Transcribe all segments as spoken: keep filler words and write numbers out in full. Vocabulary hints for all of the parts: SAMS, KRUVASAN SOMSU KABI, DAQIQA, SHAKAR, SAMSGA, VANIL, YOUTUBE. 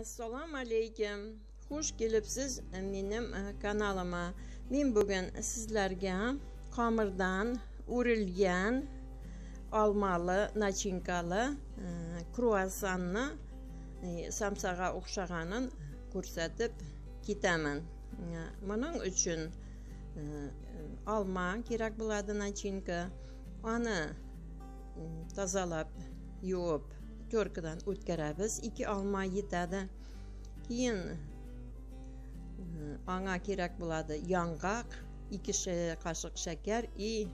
Assalomu alaykum. Xush kelibsiz menim kanalıma. Men bugün sizlarga xamirdan o'rilgan olmalı, nachinkalı kruvasanni samsaga o'xshaganin ko'rsatib ketaman. Buning uchun olma kerak bo'ladi, nachinka. Uni tozalab, yuvib to'rkadan o'tkazamiz. İki olma yetadi. Keyin ona kerak bo'ladi yong'oq, iki kaşık şeker i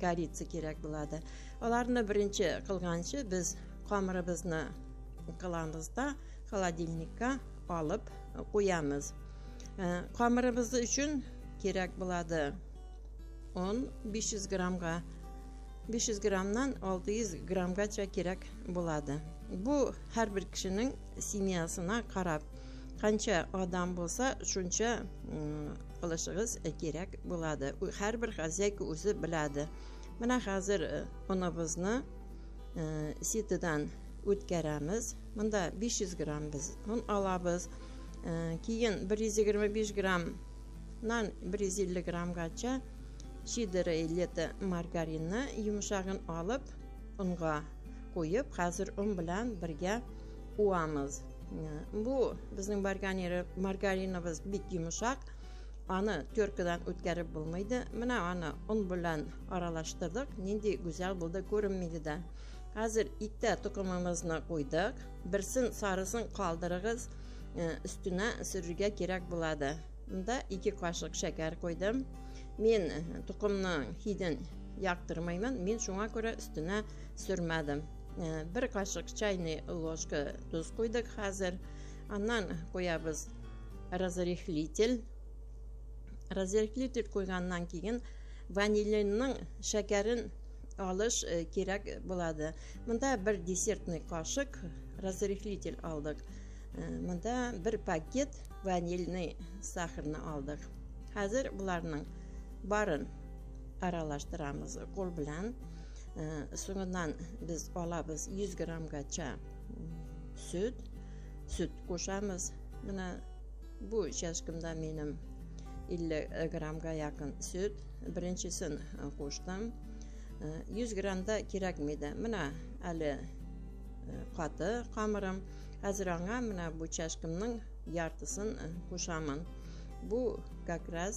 koritsa kerak bo'ladi. Ularni birinchi qilgancha biz qamirimizni qilganimizda xolodilnikka olib qo'yamiz. Qamirimiz uchun kerak bo'ladi un, besh yuz gramga besh yuz gramdan olti yuz gramgacha kerak bo'ladi. Bu har bir kishining semyasına qarab, qancha odam bo'lsa shuncha qilishingiz kerak bo'ladi. Har bir xazyak o'zi biladi. Mana hozir unimizni setidan o'tkazamiz. Bunda besh yuz gram biz un olamiz. Keyin bir yuz yigirma besh gram dan bir yuz ellik gramgacha shidra eleti margarinni yumshag'in olib unga qo'yib, hozir un bilan birga uvamiz. Bu bizning margarinimiz bit yumshaq. Ani to'rtkadan o'tkarib bo'lmaydi. Mana ani un bilan aralashtirdik. Nindi go'zal bo'ldi, ko'rinmaydi-da. Hozir ikkita tuxumimizni qo'ydik. Birsin sarisin qoldirig'iz, üstüne sirriga kerak bo'ladi. Bunda iki kaşık şeker koydum. Men tuxumni hidin yaqtirmayman. Men shunga ko'ra üstüne sürmedim. Bir kaşık çayni ложка tuz koyduk hazır. Ondan koyabız razrehlitel. Razrehlitel koygandan keyin vanilinin şekerin olish kerak bo'ladi. Bunda bir desertni kaşık razrehlitel aldık. Bunda bir paket vanilni saxirni aldık. Hazır bularning barin aralashtiramiz qo'l bilan. So'ngidan biz olamiz yuz gramgacha süt, süt qo'shamiz. Mana bu chashkimda menim ellik gramga yaqin süt birinchisin qo'shdim. yuz gramda kerakmidi. Mana hali qati qamirim. Hozir unga mana bu chashkimning yartisini qo'shaman. Bu kakras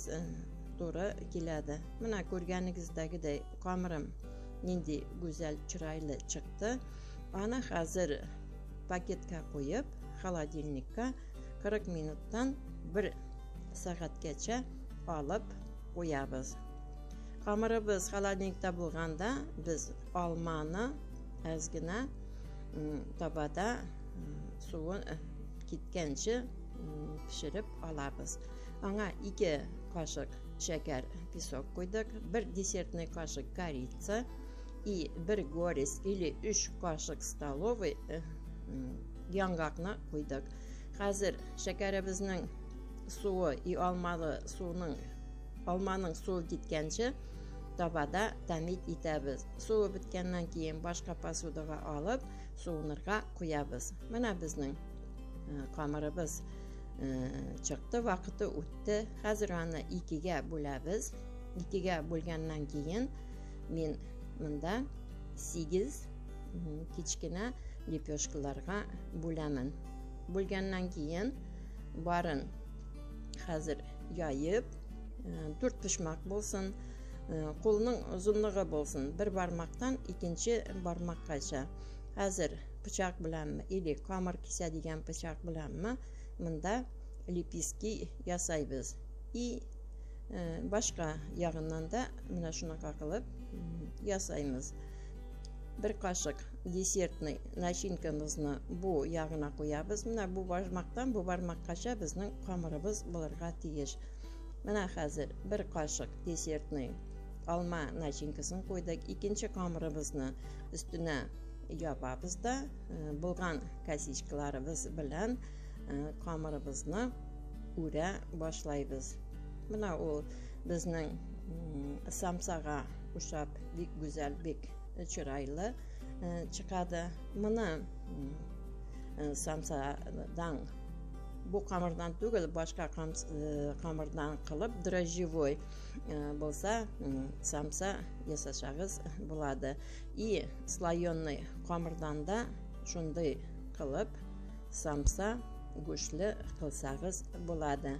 to'g'ri keladi. Mana ko'rganingizdagidek qamirim nindi go'zal chiroyli chiqdi. Ana hozir paketga qo'yib, xolodilnikka qirq minutdan bir soatgacha olib qo'yamiz. Qamirimiz xolodilnikda bo'lganda biz olmani ozgina tabada suvi ketgancha pişirip alabız. Ona iki kaşık şeker pisok koyduk, bir desertni kaşık koritsa i bir goris ili üç kaşık stolovy yong'oqni koyduk. Hazır şekerimizning suvi i olmalı suvning olmaning suvi ketgancha tabada tamit etamiz. Suvi bitgandan keyin boshqa posudaga olib suvnirga qo'yamiz. Mana bizning qamirimiz chiqdi, vaqti o'tdi. Hozir uni ikkiga bo'lamiz. Ikkiga bo'lgandan keyin men bunda sekiz kichkina lepyoshkalarga bo'laman. Bo'lgandan keyin barin hozir yoyib, to'rt pishmoq bo'lsin, qo'lning uzunligi bo'lsin, bir barmoqdan ikkinchi barmoqqacha. Hozir pichoq bilanmi, yoki qamir kesadigan pichoq bilanmi? Bunda lipiski yasaymiz. I e, başka yağından da mana shunaqa qilib yasaymiz. Bir kaşık desertni nachinkamızını bu yağına qo'yamiz. Mana bu barmoqdan bu barmoqqacha bizning qamirimiz bo'larga tegish. Mana hozir bir kaşık desertni olma nachinkasini qo'ydik. İkinci qamirimizni üstüne yopamiz da e, bo'lgan kasichkalarimiz bilan qamirimizni ura boshlaymiz. Mana u bizning samsaga o'xshab bek go'zal, bek chiroyli chiqadi. Mana samsadan bu kamirdan tugul boshqa kamirdan qilib drojevoy bo'lsa samsa yasashingiz bo'ladi. I sloyonniy qamirdanda shunday qilib samsa go'shtli qilsangiz bo'ladi.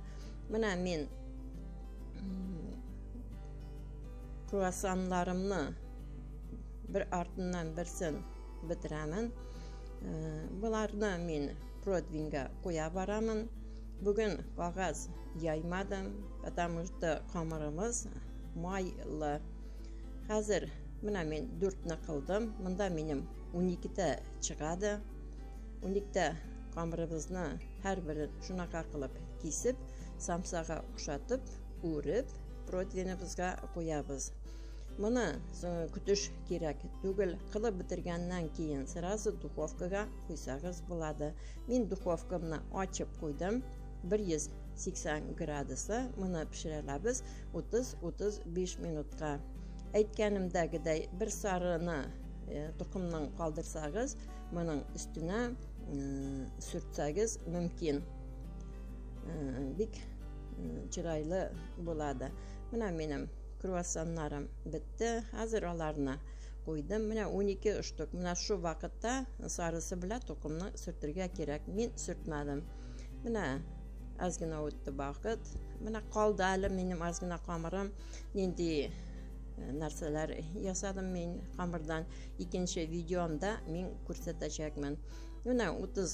Mana men kruvasanlarimni bir ortidan birsin bitiraman. Bularni men prodvinga qo'yib boraman. Bugun qog'oz yaymadim, потому что qamirimiz mayli. Hozir mana men dört ni qildim. Bunda menim on iki ta chiqadi. on iki ta qamirimizni har biri shunaqa qilib kesib, samsaga o'xshatib, o'rib, prodvinimizga qo'yamiz. Buni kutish kerak tugul. Qilib bitirgandan keyin sirasi duxovkaga qo'ysangiz bo'ladi. Men duxovkamni ochib qo'ydim. bir yuz sekson gradusda buni pishiramiz o'ttiz o'ttiz besh minutga. Aytganimdagiday bir sarini tuxumdan qoldirsangiz, buning üstüne sürtsangiz mümkün. Bik chiroyli bo'ladi. Mana menim kruvasanlarım bitti. Hazır olarını koydum. Mine on iki uçtuk. Mine şu vakitte sarısı bile tokumunu sürtürge gerek. Men sürtmedim. Mine azgina o'tdi vaqt. Mine kaldı hali menim azgina qamirim. Nendi narsalar yasadım men qamirdan. İkinci videomda men ko'rsatajakman. Mine o'ttiz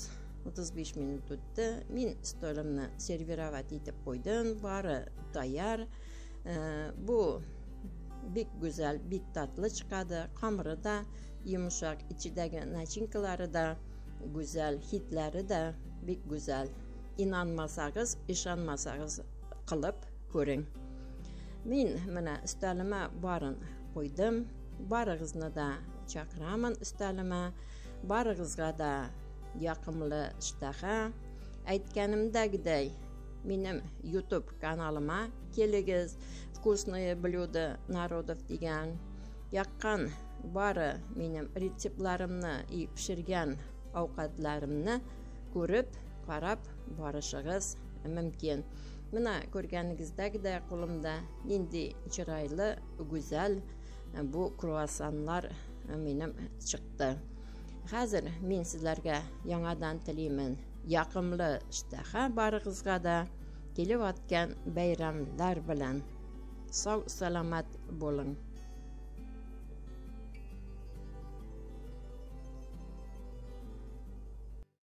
o'ttiz besh minut o'tdi. Men stolimni serviravat etib qo'ydim. Bari tayyor. Bu bek güzel, bek tatlı çıkadı. Qamiri da yumuşak, içidagi nachinkalari da güzel, hitlari da bek güzel. İnanmasangiz, ishonmasangiz qilib ko'ring. Men mana ustalima barin qo'ydim. Barig'izni da chaqiraman ustalima. Barig'izga da yoqimli ishtaha. Aytganimdagiday menim YouTube kanalıma keligiz. Вкусные блюда народов degan. Yaqqan bari menim retseptlarimni i pishirgan ovqatlarimni ko'rib, qarab borishingiz mumkin. Mana ko'rganingizdagidek qo'limda endi chiroyli, go'zal bu kruvasanlar menim chiqdi. Hozir men sizlarga yangidan tilayman. Yoqimli ishtaha barig'izga da kelayotgan bayramlar bilan sog' salomat bo'ling.